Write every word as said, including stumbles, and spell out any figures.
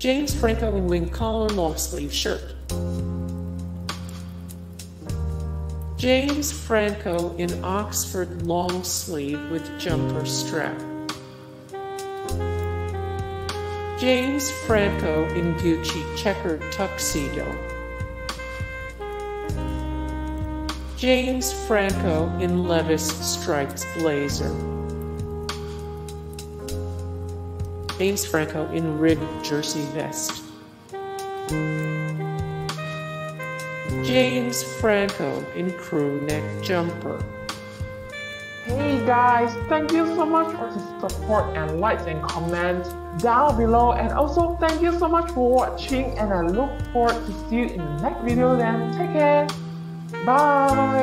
James Franco and wing collar long sleeve shirt. James Franco in Oxford long sleeve with jumper strap. James Franco in Gucci checkered tuxedo. James Franco in Levis striped blazer. James Franco in ribbed jersey vest. James Franco in crew neck jumper. Hey guys, thank you so much for the support and likes and comments down below, and also thank you so much for watching, and I look forward to see you in the next video. Then take care, bye.